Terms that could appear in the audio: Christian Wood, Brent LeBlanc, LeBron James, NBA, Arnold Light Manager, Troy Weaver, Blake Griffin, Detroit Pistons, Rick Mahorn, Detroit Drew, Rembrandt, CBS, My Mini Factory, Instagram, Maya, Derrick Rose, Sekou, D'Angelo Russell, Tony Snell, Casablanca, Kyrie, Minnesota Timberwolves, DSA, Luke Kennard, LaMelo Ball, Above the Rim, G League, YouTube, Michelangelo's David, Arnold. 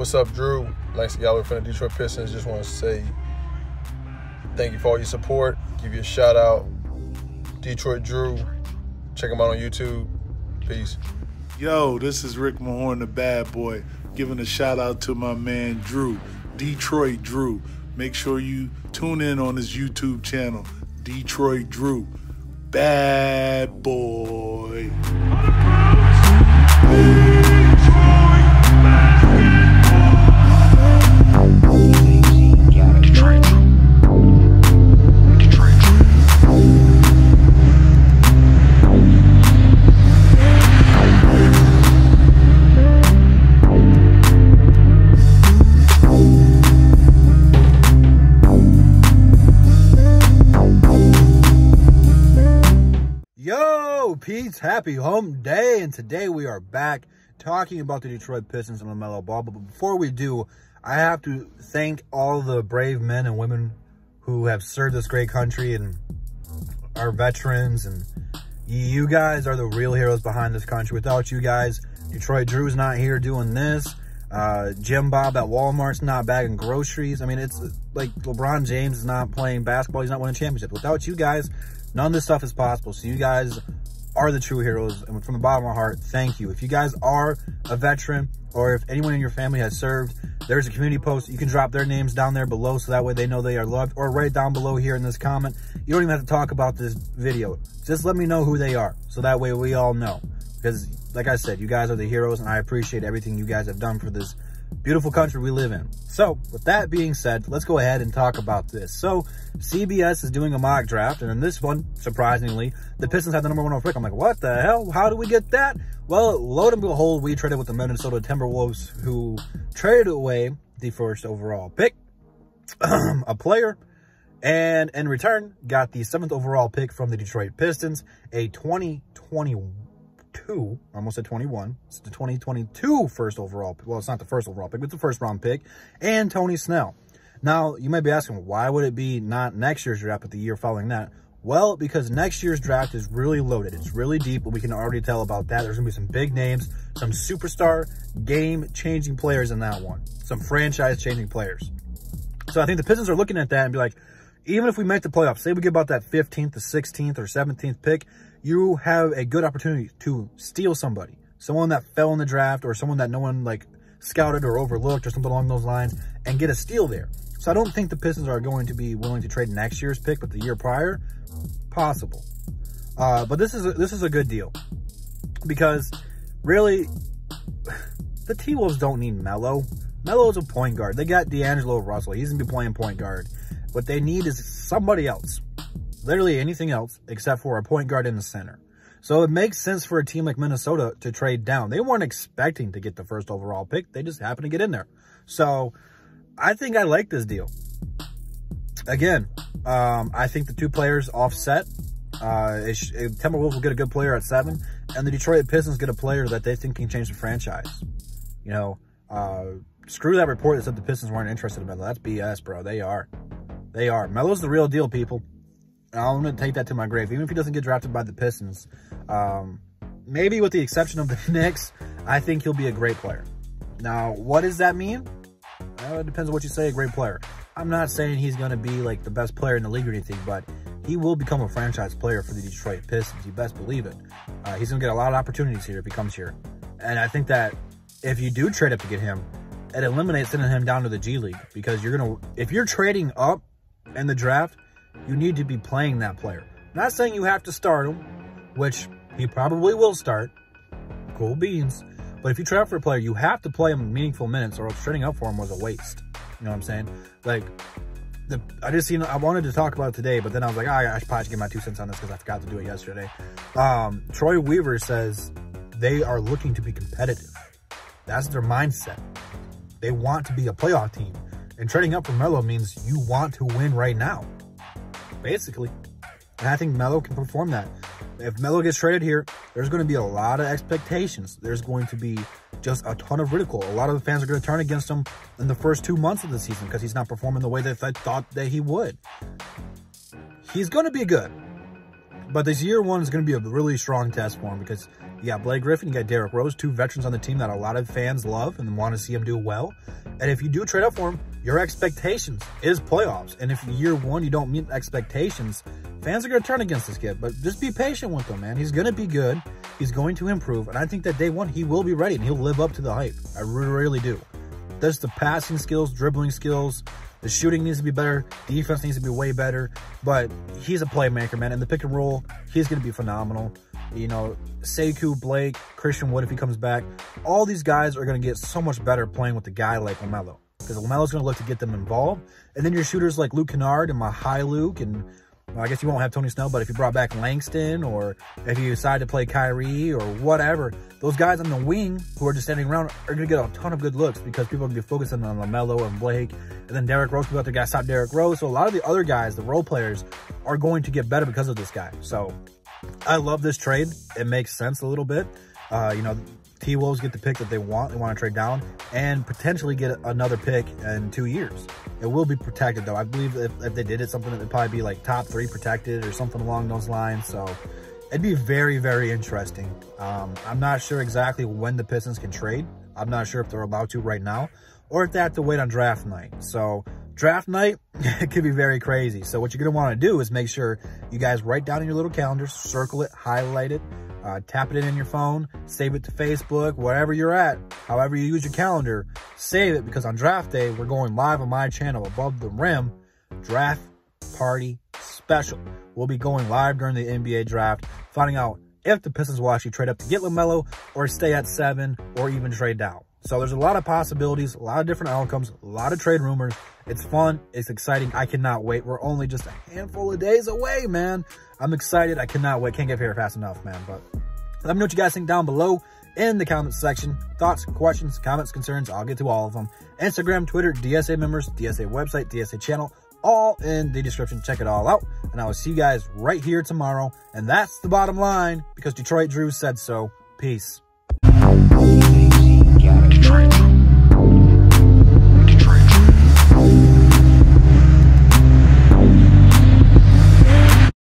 What's up, Drew? Like y'all, we're from the Detroit Pistons. Just want to say thank you for all your support. Give you a shout out, Detroit Drew. Check him out on YouTube. Peace. Yo, this is Rick Mahorn, the bad boy, giving a shout out to my man Drew, Detroit Drew. Make sure you tune in on his YouTube channel, Detroit Drew. Bad boy. Pete's happy home day, and today we are back talking about the Detroit Pistons and LaMelo Ball. But before we do, I have to thank all the brave men and women who have served this great country and our veterans, and you guys are the real heroes behind this country. Without you guys, Detroit Drew's not here doing this. Jim Bob at Walmart's not bagging groceries. I mean, it's like LeBron James is not playing basketball. He's not winning championships. Without you guys, none of this stuff is possible. So you guys are the true heroes, and from the bottom of my heart, thank you. If you guys are a veteran, or if anyone in your family has served, there's a community post. You can drop their names down there below, so that way they know they are loved, or right down below here in this comment. You don't even have to talk about this video. Just let me know who they are, so that way we all know. Because like I said, you guys are the heroes, and I appreciate everything you guys have done for this beautiful country we live in. So with that being said, let's go ahead and talk about this. So CBS is doing a mock draft, and in this one, surprisingly, the Pistons had the #1 pick. I'm like, what the hell? How do we get that? Well, lo and behold, we traded with the Minnesota Timberwolves, who traded away the first overall pick, a player, and in return got the 7th overall pick from the Detroit Pistons, a 2022, I almost said 21, it's the 2022 first overall pick. Well, it's not the first overall pick, but it's the first round pick, and Tony Snell. Now, you might be asking, why would it be not next year's draft, but the year following that? Well, because next year's draft is really loaded. It's really deep, but we can already tell about that. There's going to be some big names, some superstar game-changing players in that one, some franchise-changing players. So I think the Pistons are looking at that and be like, even if we make the playoffs, say we get about that 15th, the 16th, or 17th pick, you have a good opportunity to steal somebody, someone that fell in the draft or someone that no one like scouted or overlooked or something along those lines, and get a steal there. So I don't think the Pistons are going to be willing to trade next year's pick, but the year prior, possible. But this is a good deal, because really the T-Wolves don't need Melo. Melo's a point guard. They got D'Angelo Russell. He's gonna be playing point guard. What they need is somebody else. Literally anything else except for a point guard in the center. So it makes sense for a team like Minnesota to trade down. They weren't expecting to get the first overall pick. They just happened to get in there. So I think I like this deal. Again, I think the two players offset. Timberwolves will get a good player at 7, and the Detroit Pistons get a player that they think can change the franchise. You know, screw that report that said the Pistons weren't interested in Melo. That's BS, bro. They are. They are. Melo's the real deal, people. I'm going to take that to my grave. Even if he doesn't get drafted by the Pistons, maybe with the exception of the Knicks, I think he'll be a great player. Now, what does that mean? Well, it depends on what you say, a great player. I'm not saying he's going to be like the best player in the league or anything, but he will become a franchise player for the Detroit Pistons. You best believe it. He's going to get a lot of opportunities here if he comes here. And I think that if you do trade up to get him, it eliminates sending him down to the G League, because you're going to, if you're trading up in the draft, you need to be playing that player. I'm not saying you have to start him, which he probably will start. Cool beans. But if you trade up for a player, you have to play him meaningful minutes, or else trading up for him was a waste. You know what I'm saying? Like, I wanted to talk about it today, but then I was like, oh, I should probably get my 2 cents on this because I forgot to do it yesterday. Troy Weaver says they are looking to be competitive. That's their mindset. They want to be a playoff team. And trading up for Melo means you want to win right now, basically. And I think Melo can perform that. If Melo gets traded here, there's going to be a lot of expectations. There's going to be just a ton of ridicule. A lot of the fans are going to turn against him in the first 2 months of the season because he's not performing the way that they thought that he would. He's going to be good, but this year one is going to be a really strong test for him, because You got Blake Griffin, you got Derrick Rose, two veterans on the team that a lot of fans love and want to see them do well. And if you do trade up for them, your expectations is playoffs. And if year one you don't meet expectations, fans are going to turn against this kid. But just be patient with him, man. He's going to be good. He's going to improve. And I think that day one he will be ready and he'll live up to the hype. I really do. Just the passing skills, dribbling skills, the shooting needs to be better. Defense needs to be way better. But he's a playmaker, man. In the pick and roll, he's going to be phenomenal. You know, Sekou, Blake, Christian Wood, if he comes back, all these guys are going to get so much better playing with a guy like LaMelo. Because LaMelo's going to look to get them involved. And then your shooters like Luke Kennard and Luke, and well, I guess you won't have Tony Snell, but if you brought back Langston or if you decide to play Kyrie or whatever, those guys on the wing who are just standing around are going to get a ton of good looks because people are going to be focusing on LaMelo and Blake. And then Derrick Rose, people have to guys stop Derrick Rose. So a lot of the other guys, the role players, are going to get better because of this guy. So I love this trade. It makes sense a little bit. You know, T-Wolves get the pick that they want. They want to trade down and potentially get another pick in 2 years. It will be protected, though. I believe if they did it, something that would probably be like top 3 protected or something along those lines. So it'd be very interesting. I'm not sure exactly when the Pistons can trade. I'm not sure if they're allowed to right now or if they have to wait on draft night. So draft night, it could be very crazy. So what you're going to want to do is make sure you guys write down in your little calendar, circle it, highlight it, tap it in your phone, save it to Facebook, wherever you're at, however you use your calendar, save it, because on draft day, we're going live on my channel, Above the Rim, Draft Party Special. We'll be going live during the NBA draft, finding out if the Pistons will actually trade up to get LaMelo or stay at 7 or even trade down. So there's a lot of possibilities, a lot of different outcomes, a lot of trade rumors. It's fun. It's exciting. I cannot wait. We're only just a handful of days away, man. I'm excited. I cannot wait. Can't get here fast enough, man. But let me know what you guys think down below in the comments section. Thoughts, questions, comments, concerns. I'll get to all of them. Instagram, Twitter, DSA members, DSA website, DSA channel, all in the description. Check it all out. And I will see you guys right here tomorrow. And that's the bottom line, because Detroit Drew said so. Peace. Detroit Drew.